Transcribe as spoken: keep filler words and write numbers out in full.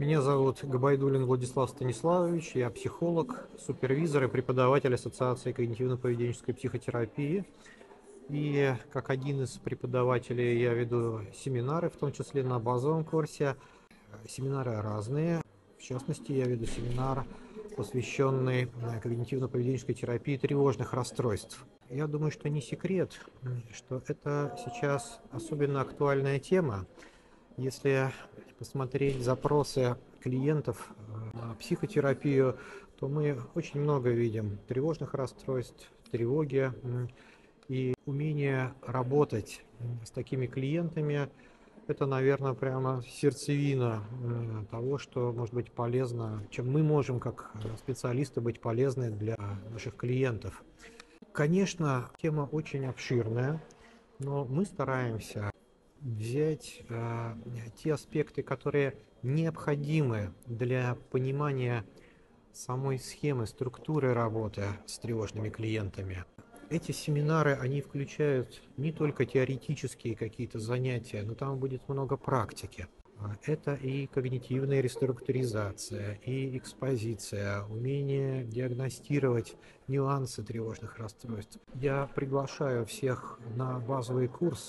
Меня зовут Габайдулин Владислав Станиславович, я психолог, супервизор и преподаватель Ассоциации Когнитивно-Поведенческой Психотерапии. И как один из преподавателей я веду семинары, в том числе на базовом курсе. Семинары разные. В частности, я веду семинар, посвященный когнитивно-поведенческой терапии тревожных расстройств. Я думаю, что не секрет, что это сейчас особенно актуальная тема. Если посмотреть запросы клиентов на психотерапию, то мы очень много видим тревожных расстройств, тревоги, и умение работать с такими клиентами – это, наверное, прямо сердцевина того, что может быть полезно, чем мы можем как специалисты быть полезны для наших клиентов. Конечно, тема очень обширная, но мы стараемся взять э, те аспекты, которые необходимы для понимания самой схемы, структуры работы с тревожными клиентами. Эти семинары, они включают не только теоретические какие-то занятия, но там будет много практики. Это и когнитивная реструктуризация, и экспозиция, умение диагностировать нюансы тревожных расстройств. Я приглашаю всех на базовый курс.